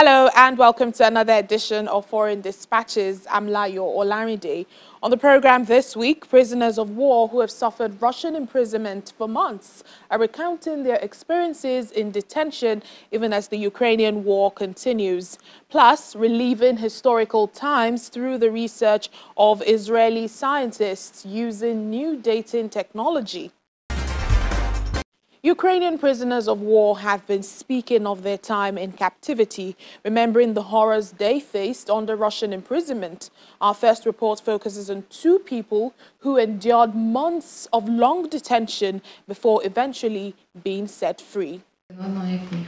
Hello and welcome to another edition of Foreign Dispatches. I'm Layo Olarinde. On the program this week, prisoners of war who have suffered Russian imprisonment for months are recounting their experiences in detention even as the Ukrainian war continues. Plus, reliving historical times through the research of Israeli scientists using new dating technology. Ukrainian prisoners of war have been speaking of their time in captivity, remembering the horrors they faced under Russian imprisonment. Our first report focuses on two people who endured months of long detention before eventually being set free. Olena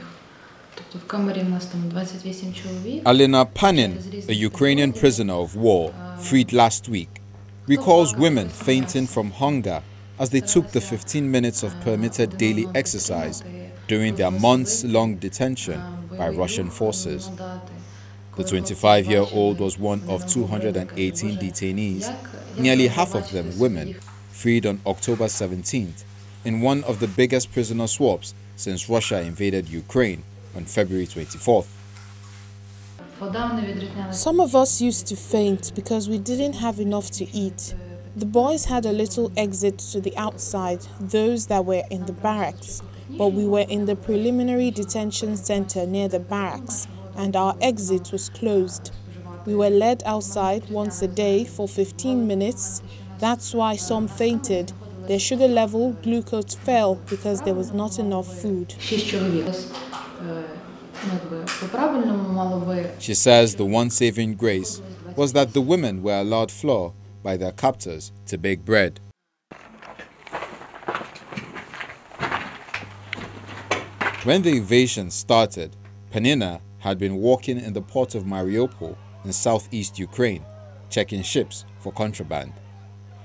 Panina, a Ukrainian prisoner of war, freed last week, recalls women fainting from hunger as they took the 15 minutes of permitted daily exercise during their months-long detention by Russian forces. The 25-year-old was one of 218 detainees, nearly half of them women, freed on October 17th in one of the biggest prisoner swaps since Russia invaded Ukraine on February 24th. Some of us used to faint because we didn't have enough to eat. The boys had a little exit to the outside, those that were in the barracks, but we were in the preliminary detention center near the barracks and our exit was closed. We were led outside once a day for 15 minutes. That's why some fainted. Their sugar level, glucose, fell because there was not enough food. She says the one saving grace was that the women were allowed flour by their captors to bake bread. When the invasion started, Panina had been walking in the port of Mariupol in southeast Ukraine, checking ships for contraband.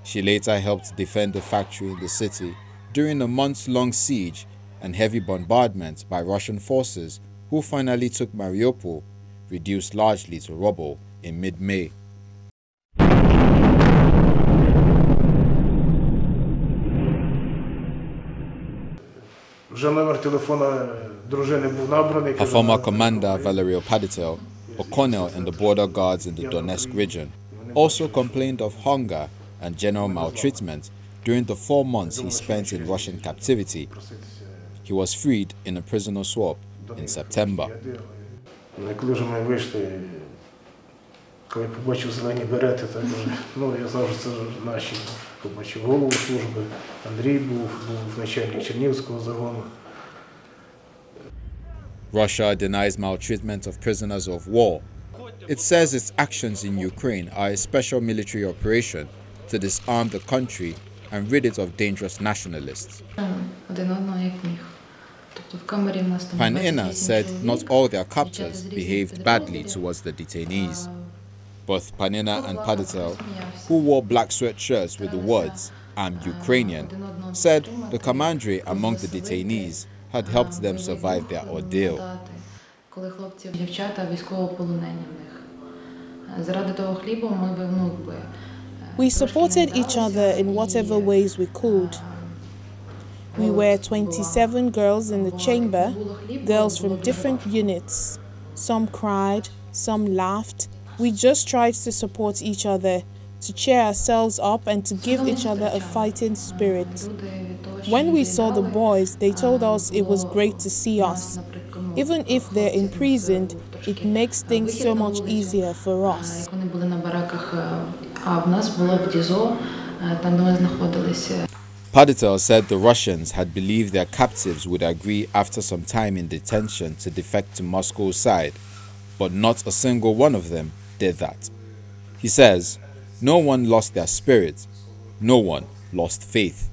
She later helped defend the factory in the city during a months-long siege and heavy bombardment by Russian forces, who finally took Mariupol, reduced largely to rubble, in mid-May. Her former commander, Valeriy Paditel, a colonel in the border guards in the Donetsk region, also complained of hunger and general maltreatment during the 4 months he spent in Russian captivity. He was freed in a prisoner swap in September. Russia denies maltreatment of prisoners of war. It says its actions in Ukraine are a special military operation to disarm the country and rid it of dangerous nationalists. Panina said not all their captors behaved badly towards the detainees. Both Panina and Paditel, who wore black sweatshirts with the words, "I'm Ukrainian," said the commandery among the detainees had helped them survive their ordeal. We supported each other in whatever ways we could. We were 27 girls in the chamber, girls from different units. Some cried, some laughed. We just tried to support each other, to cheer ourselves up and to give each other a fighting spirit. When we saw the boys, they told us it was great to see us. Even if they're imprisoned, it makes things so much easier for us. Paditel said the Russians had believed their captives would agree after some time in detention to defect to Moscow's side, but not a single one of them did that. He says, no one lost their spirit, no one lost faith.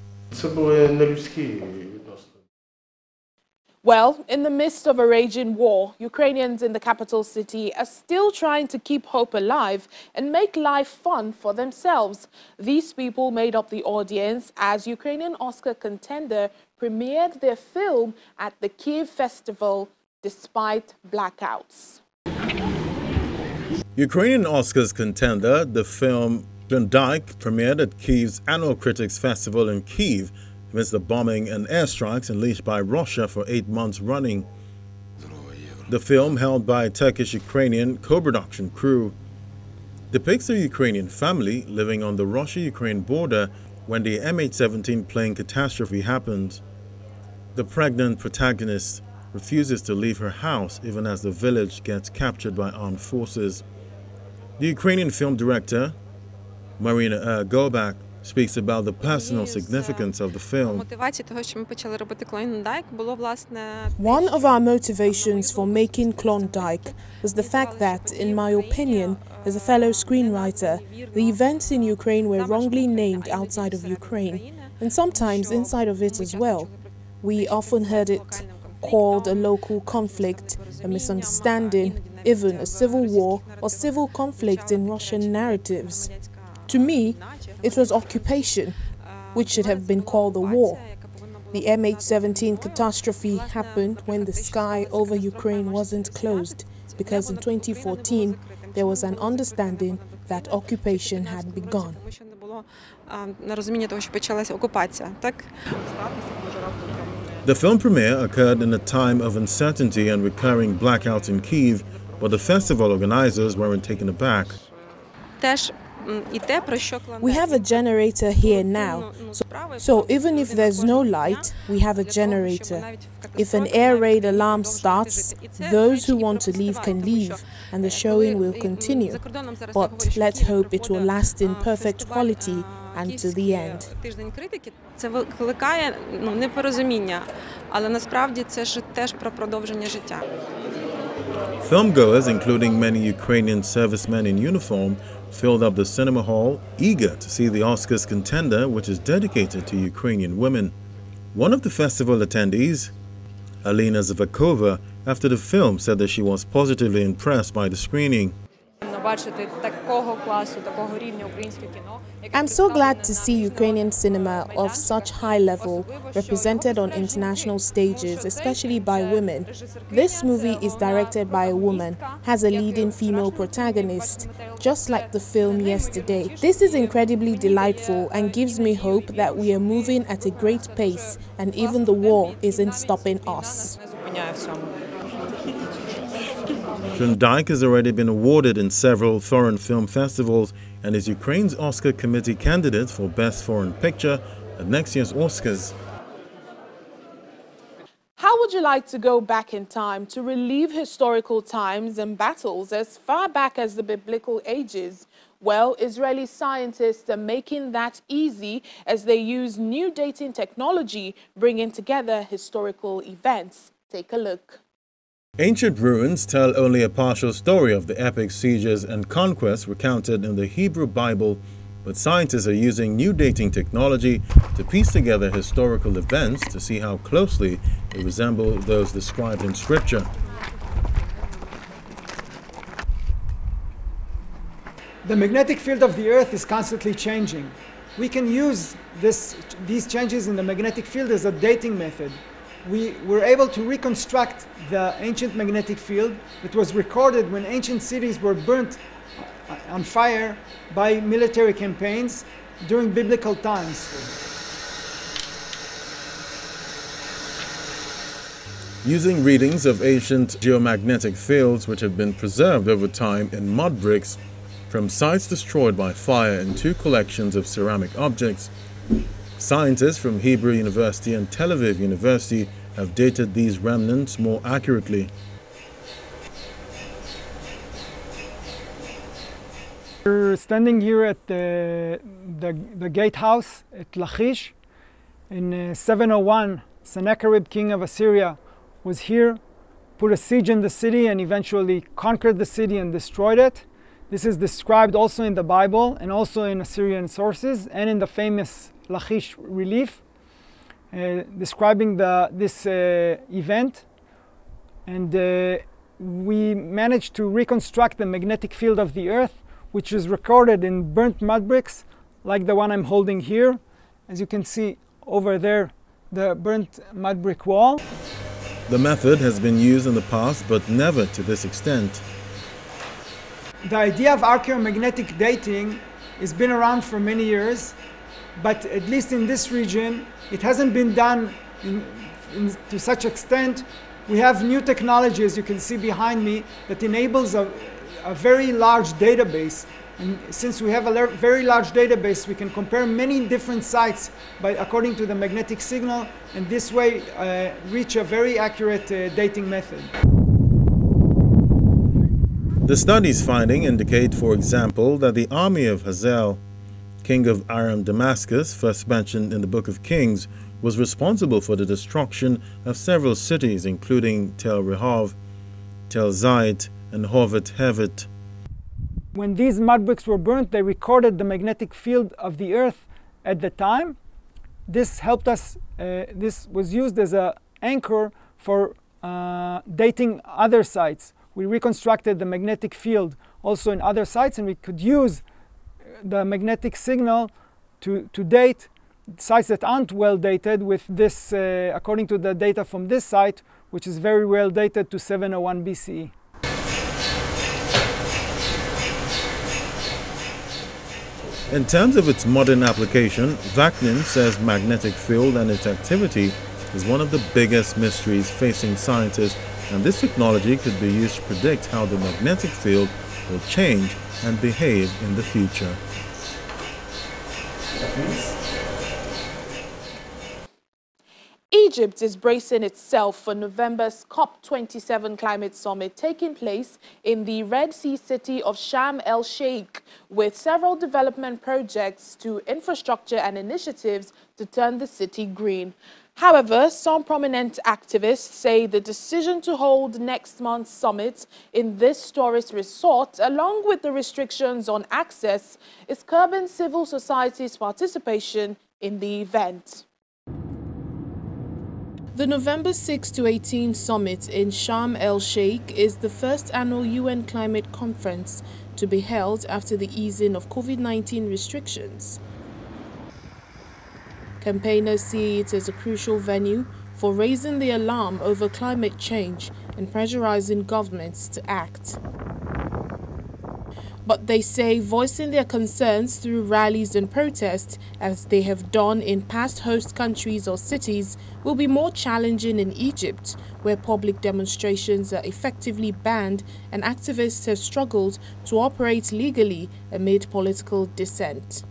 Well, in the midst of a raging war, Ukrainians in the capital city are still trying to keep hope alive and make life fun for themselves. These people made up the audience as Ukrainian Oscar contender premiered their film at the Kyiv Festival despite blackouts. Ukrainian Oscars contender, the film Dundyk, premiered at Kyiv's annual Critics Festival in Kyiv amidst the bombing and airstrikes unleashed by Russia for 8 months running. The film, held by a Turkish-Ukrainian co-production crew, depicts a Ukrainian family living on the Russia-Ukraine border when the MH17 plane catastrophe happened. The pregnant protagonist refuses to leave her house even as the village gets captured by armed forces. The Ukrainian film director, Marina Gorbach, speaks about the personal significance of the film. One of our motivations for making Klondike was the fact that, in my opinion, as a fellow screenwriter, the events in Ukraine were wrongly named outside of Ukraine, and sometimes inside of it as well. We often heard it called a local conflict, a misunderstanding, even a civil war or civil conflict in Russian narratives. To me, it was occupation, which should have been called a war. The MH17 catastrophe happened when the sky over Ukraine wasn't closed, because in 2014 there was an understanding that occupation had begun. The film premiere occurred in a time of uncertainty and recurring blackouts in Kyiv, but the festival organizers weren't taken aback. We have a generator here now, so even if there's no light, we have a generator. If an air raid alarm starts, those who want to leave can leave, and the showing will continue. But let's hope it will last in perfect quality and to the end. Filmgoers, including many Ukrainian servicemen in uniform, filled up the cinema hall, eager to see the Oscars contender, which is dedicated to Ukrainian women. One of the festival attendees, Alina Zvakova, after the film said that she was positively impressed by the screening. I'm so glad to see Ukrainian cinema of such high level represented on international stages, especially by women. This movie is directed by a woman, has a leading female protagonist, just like the film yesterday. This is incredibly delightful and gives me hope that we are moving at a great pace and even the war isn't stopping us. Dundyk has already been awarded in several foreign film festivals and is Ukraine's Oscar Committee candidate for Best Foreign Picture at next year's Oscars. How would you like to go back in time to relive historical times and battles as far back as the biblical ages? Well, Israeli scientists are making that easy as they use new dating technology, bringing together historical events. Take a look. Ancient ruins tell only a partial story of the epic sieges and conquests recounted in the Hebrew Bible, but scientists are using new dating technology to piece together historical events to see how closely they resemble those described in Scripture. The magnetic field of the Earth is constantly changing. We can use these changes in the magnetic field as a dating method. We were able to reconstruct the ancient magnetic field that was recorded when ancient cities were burnt on fire by military campaigns during biblical times. Using readings of ancient geomagnetic fields which have been preserved over time in mud bricks from sites destroyed by fire and two collections of ceramic objects, scientists from Hebrew University and Tel Aviv University have dated these remnants more accurately. We're standing here at the gatehouse at Lachish. In 701, Sennacherib, king of Assyria, was here, put a siege in the city and eventually conquered the city and destroyed it. This is described also in the Bible and also in Assyrian sources and in the famous Lachish relief, describing this event, and we managed to reconstruct the magnetic field of the Earth, which is recorded in burnt mud bricks like the one I'm holding here. As you can see over there, the burnt mud brick wall. The method has been used in the past, but never to this extent. The idea of archaeomagnetic dating has been around for many years, but at least in this region, it hasn't been done to such extent We have new technology, as you can see behind me, that enables a very large database. And since we have a very large database, we can compare many different sites according to the magnetic signal, and this way reach a very accurate dating method. The study's findings indicate, for example, that the army of Hazael, king of Aram Damascus, first mentioned in the Book of Kings, was responsible for the destruction of several cities, including Tel Rehov, Tel Zayt, and Horvat Hevet. When these mud bricks were burnt, they recorded the magnetic field of the earth at the time. This helped us, this was used as an anchor for dating other sites. We reconstructed the magnetic field also in other sites, and we could use the magnetic signal to date sites that aren't well dated with this, according to the data from this site, which is very well dated to 701 BCE. In terms of its modern application, Vaknin says magnetic field and its activity is one of the biggest mysteries facing scientists, and this technology could be used to predict how the magnetic field will change and behave in the future. Egypt is bracing itself for November's COP27 climate summit taking place in the Red Sea city of Sharm El Sheikh, with several development projects to infrastructure and initiatives to turn the city green. However, some prominent activists say the decision to hold next month's summit in this tourist resort, along with the restrictions on access, is curbing civil society's participation in the event. The November 6 to 18 summit in Sharm El Sheikh is the first annual UN climate conference to be held after the easing of COVID-19 restrictions. Campaigners see it as a crucial venue for raising the alarm over climate change and pressurizing governments to act. But they say voicing their concerns through rallies and protests, as they have done in past host countries or cities, will be more challenging in Egypt, where public demonstrations are effectively banned and activists have struggled to operate legally amid political dissent.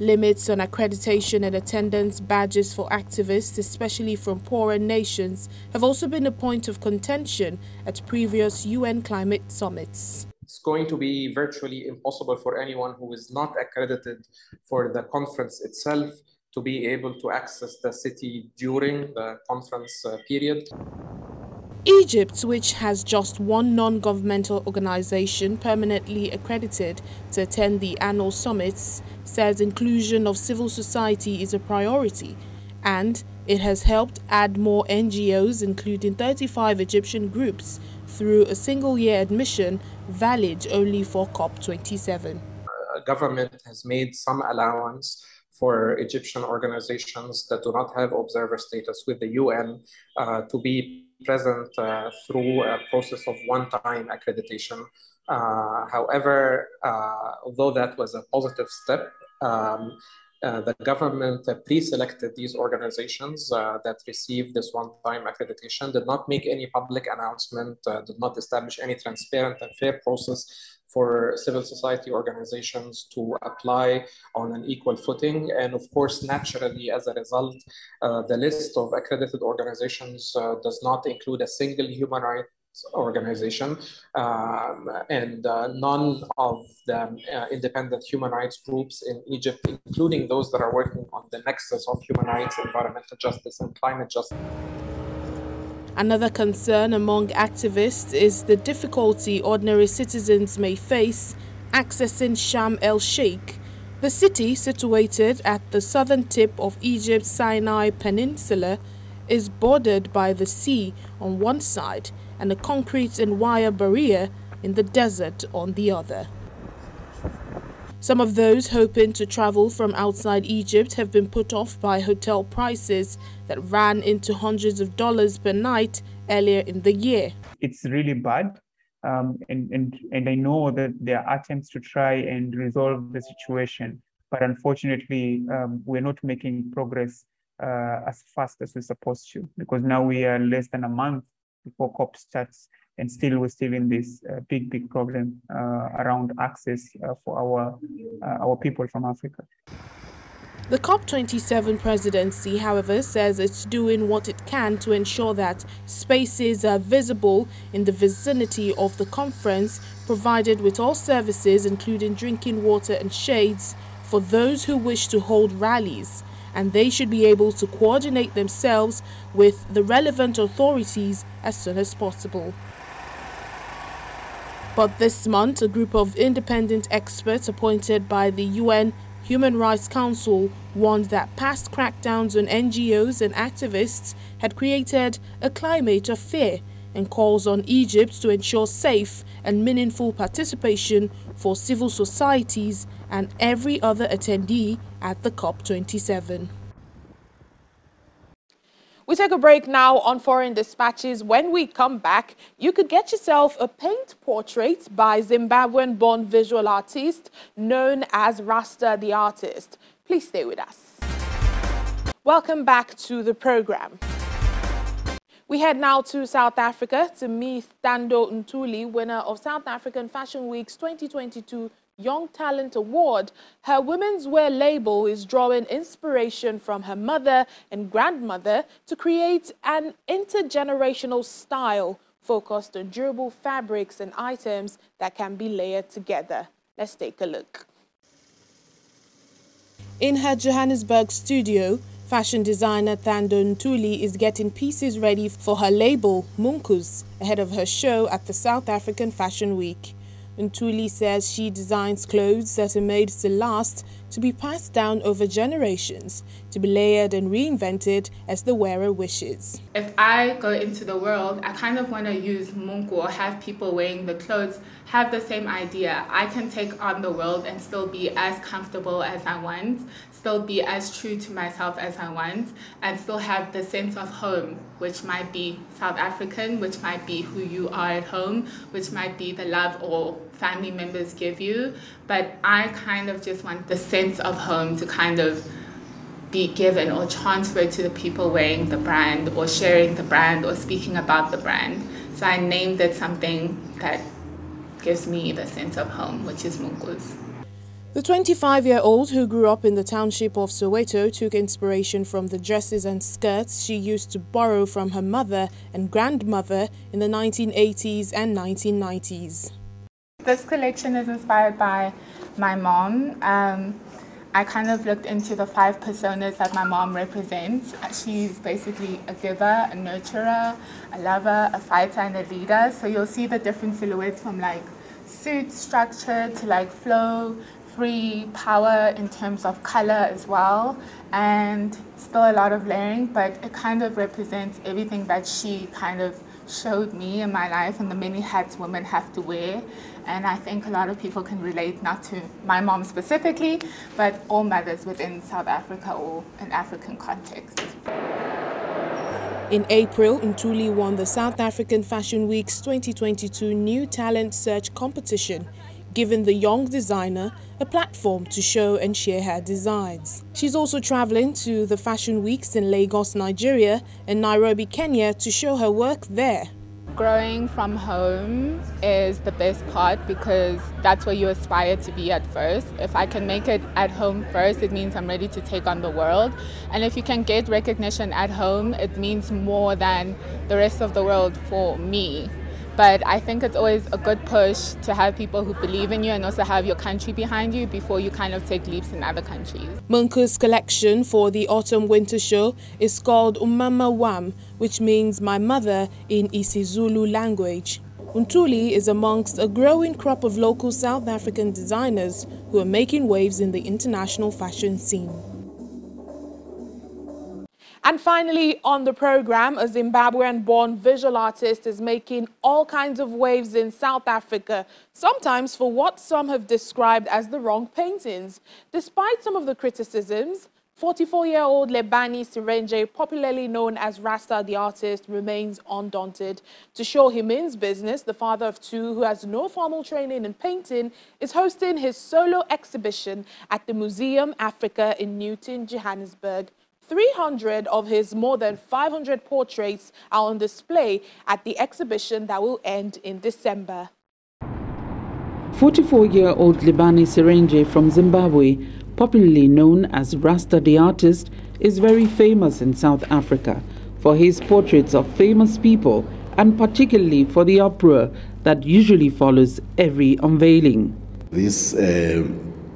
Limits on accreditation and attendance badges for activists, especially from poorer nations, have also been a point of contention at previous UN climate summits. It's going to be virtually impossible for anyone who is not accredited for the conference itself to be able to access the city during the conference period. Egypt, which has just one non-governmental organization permanently accredited to attend the annual summits, says inclusion of civil society is a priority, and it has helped add more NGOs, including 35 Egyptian groups, through a single-year admission valid only for COP27. Government has made some allowance for Egyptian organizations that do not have observer status with the UN to be present through a process of one-time accreditation. However, although that was a positive step, the government pre-selected these organizations that received this one-time accreditation, did not make any public announcement, did not establish any transparent and fair process for civil society organizations to apply on an equal footing. And of course, naturally, as a result, the list of accredited organizations does not include a single human rights organization, and none of the independent human rights groups in Egypt, including those that are working on the nexus of human rights, environmental justice, and climate justice. Another concern among activists is the difficulty ordinary citizens may face accessing Sharm El Sheikh, the city situated at the southern tip of Egypt's Sinai Peninsula, is bordered by the sea on one side and a concrete and wire barrier in the desert on the other. Some of those hoping to travel from outside Egypt have been put off by hotel prices that ran into hundreds of dollars per night earlier in the year. It's really bad, and I know that there are attempts to try and resolve the situation, but unfortunately, we're not making progress as fast as we're supposed to, because now we are less than a month before COP starts, and still we're still in this big problem around access for our people from Africa. The COP27 presidency, however, says it's doing what it can to ensure that spaces are visible in the vicinity of the conference, provided with all services including drinking water and shades for those who wish to hold rallies, and they should be able to coordinate themselves with the relevant authorities as soon as possible. But this month, a group of independent experts appointed by the UN Human Rights Council warned that past crackdowns on NGOs and activists had created a climate of fear, and calls on Egypt to ensure safe and meaningful participation for civil societies and every other attendee at the COP27. We take a break now on Foreign Dispatches. When we come back, you could get yourself a paint portrait by Zimbabwean-born visual artist known as Rasta the Artist. Please stay with us. Welcome back to the program. We head now to South Africa to meet Thando Ntuli, winner of South African Fashion Week's 2022 Young Talent Award. Her women's wear label is drawing inspiration from her mother and grandmother to create an intergenerational style focused on durable fabrics and items that can be layered together. Let's take a look. In her Johannesburg studio, fashion designer Thando Ntuli is getting pieces ready for her label, Munkus, ahead of her show at the South African Fashion Week. Ntuli says she designs clothes that are made to last, to be passed down over generations, to be layered and reinvented as the wearer wishes. If I go into the world, I kind of want to use Munku or have people wearing the clothes have the same idea. I can take on the world and still be as comfortable as I want, still be as true to myself as I want, and still have the sense of home, which might be South African, which might be who you are at home, which might be the love or family members give you, but I kind of just want the sense of home to kind of be given or transferred to the people wearing the brand or sharing the brand or speaking about the brand. So I named it something that gives me the sense of home, which is Munkus. The 25-year-old, who grew up in the township of Soweto, took inspiration from the dresses and skirts she used to borrow from her mother and grandmother in the 1980s and 1990s. This collection is inspired by my mom. I kind of looked into the 5 personas that my mom represents. She's basically a giver, a nurturer, a lover, a fighter, and a leader. So you'll see the different silhouettes from like suit structure to like flow, free, power in terms of color as well. And still a lot of layering, but it kind of represents everything that she kind of showed me in my life and the many hats women have to wear. And I think a lot of people can relate, not to my mom specifically, but all mothers within South Africa or an African context. In April, Ntuli won the South African Fashion Week's 2022 New Talent Search competition, giving the young designer a platform to show and share her designs. She's also traveling to the fashion weeks in Lagos, Nigeria and Nairobi, Kenya to show her work there. Growing from home is the best part because that's where you aspire to be at first. If I can make it at home first, it means I'm ready to take on the world. And if you can get recognition at home, it means more than the rest of the world for me. But I think it's always a good push to have people who believe in you and also have your country behind you before you kind of take leaps in other countries. Munku's collection for the autumn-winter show is called Umama Wam, which means my mother in Isizulu language. Ntuli is amongst a growing crop of local South African designers who are making waves in the international fashion scene. And finally, on the program, a Zimbabwean-born visual artist is making all kinds of waves in South Africa, sometimes for what some have described as the wrong paintings. Despite some of the criticisms, 44-year-old Lebani Sirenje, popularly known as Rasta the Artist, remains undaunted. Tosho Himini's business, the father of 2 who has no formal training in painting, is hosting his solo exhibition at the Museum Africa in Newton, Johannesburg. 300 of his more than 500 portraits are on display at the exhibition that will end in December. 44-year-old Lebani Sirenje from Zimbabwe, popularly known as Rasta the Artist, is very famous in South Africa for his portraits of famous people and particularly for the uproar that usually follows every unveiling. These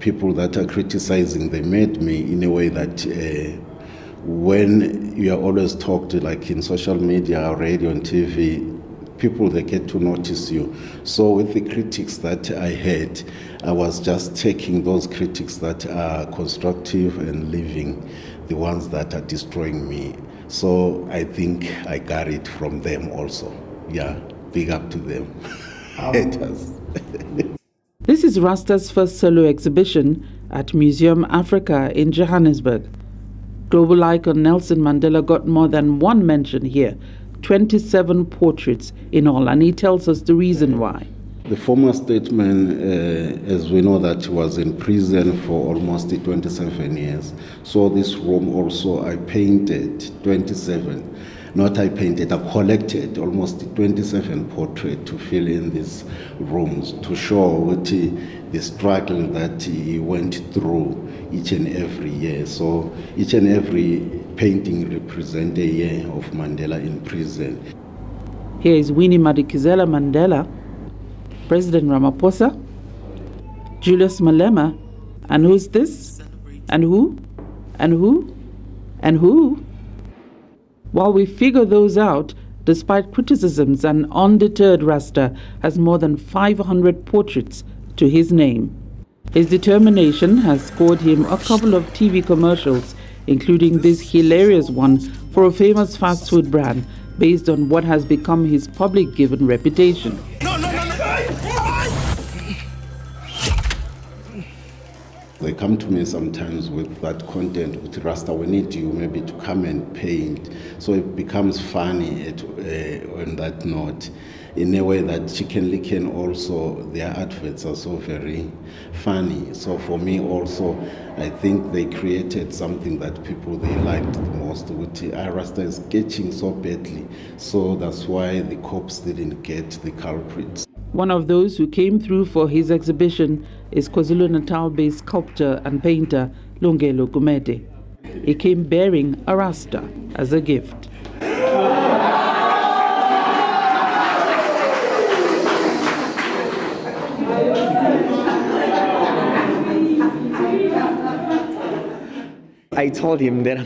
people that are criticizing, they made me in a way that when you are always talked like in social media, radio and TV, people, they get to notice you. So with the critics that I had, I was just taking those critics that are constructive and leaving the ones that are destroying me. So I think I got it from them also. Yeah, big up to them. Haters. This is Rasta's first solo exhibition at Museum Africa in Johannesburg. Global icon Nelson Mandela got more than one mention here, 27 portraits in all, and he tells us the reason why. The former statesman, as we know, that was in prison for almost 27 years. So this room also, I painted 27. Not I painted, I collected almost 27 portraits to fill in these rooms to show what the struggle that he went through each and every year. So each and every painting represents a year of Mandela in prison. Here is Winnie Madikizela Mandela, President Ramaphosa, Julius Malema, and who's this? And who? And who? And who? While we figure those out, despite criticisms, an undeterred Rasta has more than 500 portraits to his name. His determination has scored him a couple of TV commercials, including this hilarious one for a famous fast food brand based on what has become his public given reputation. They come to me sometimes with that content, with Rasta, we need you maybe to come and paint. So it becomes funny on that note, in a way that Chicken Licken also, their adverts are so very funny. So for me also, I think they created something that people, they liked the most. Rasta is sketching so badly, so that's why the cops didn't get the culprits. One of those who came through for his exhibition is KwaZulu-Natal-based sculptor and painter Lungelo Gumede. He came bearing a Rasta as a gift. I told him that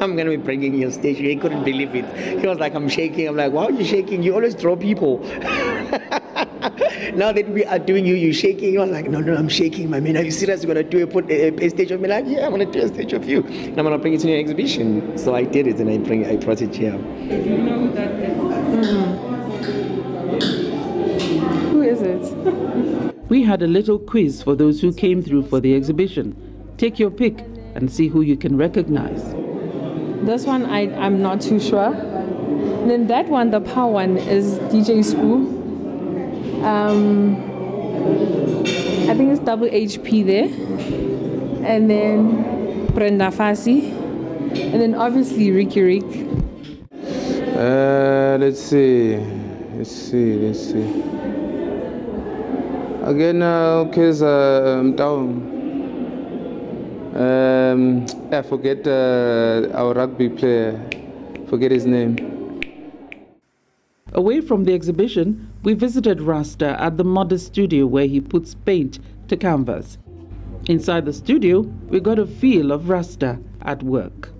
I'm going to be bringing your stationery. He couldn't believe it. He was like, I'm shaking. I'm like, why are you shaking? You always draw people. Now that we are doing you're shaking. You're like, no, I'm shaking, my man. Are you serious? You're going to do a stage of me? Like, yeah, I'm going to do a stage of you. And I'm going to bring it to your exhibition. So I did it, and I brought it here. Who is it? We had a little quiz for those who came through for the exhibition. Take your pick and see who you can recognize. This one, I'm not too sure. And then that one, the power one, is DJ Spoo. I think it's double HP there, and then Brenda Fassi, and then obviously Ricky Rick. Let's see. Again, okay, down. I forget our rugby player. Forget his name. Away from the exhibition, we visited Rasta at the modest studio where he puts paint to canvas. Inside the studio, we got a feel of Rasta at work.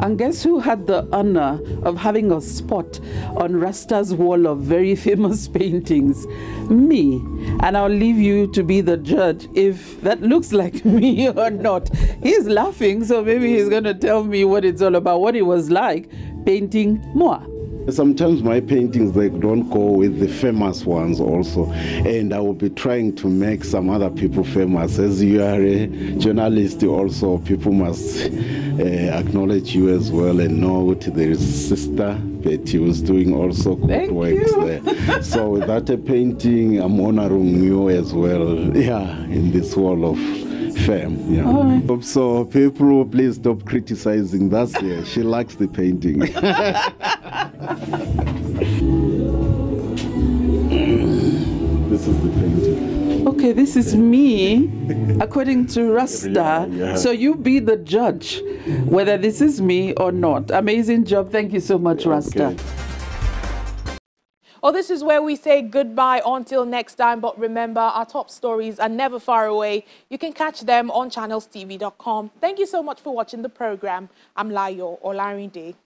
And guess who had the honor of having a spot on Rasta's wall of very famous paintings? Me. And I'll leave you to be the judge if that looks like me or not. He's laughing, so maybe he's going to tell me what it's all about, what it was like painting moi. Sometimes my paintings, they don't go with the famous ones also, and I will be trying to make some other people famous. As you are a journalist also, people must acknowledge you as well and know what there is sister. He was doing also good works there. So without a painting, I'm honoring you as well, yeah, in this world of firm. Yeah. Right. So people, please stop criticizing. That's yeah, she likes the painting. This is the painting. Okay, this is me, according to Rasta. Yeah, yeah. So you be the judge, whether this is me or not. Amazing job. Thank you so much, Rasta. Okay. Well, this is where we say goodbye until next time. But remember, our top stories are never far away. You can catch them on channelstv.com. Thank you so much for watching the program. I'm Layo Olarinde.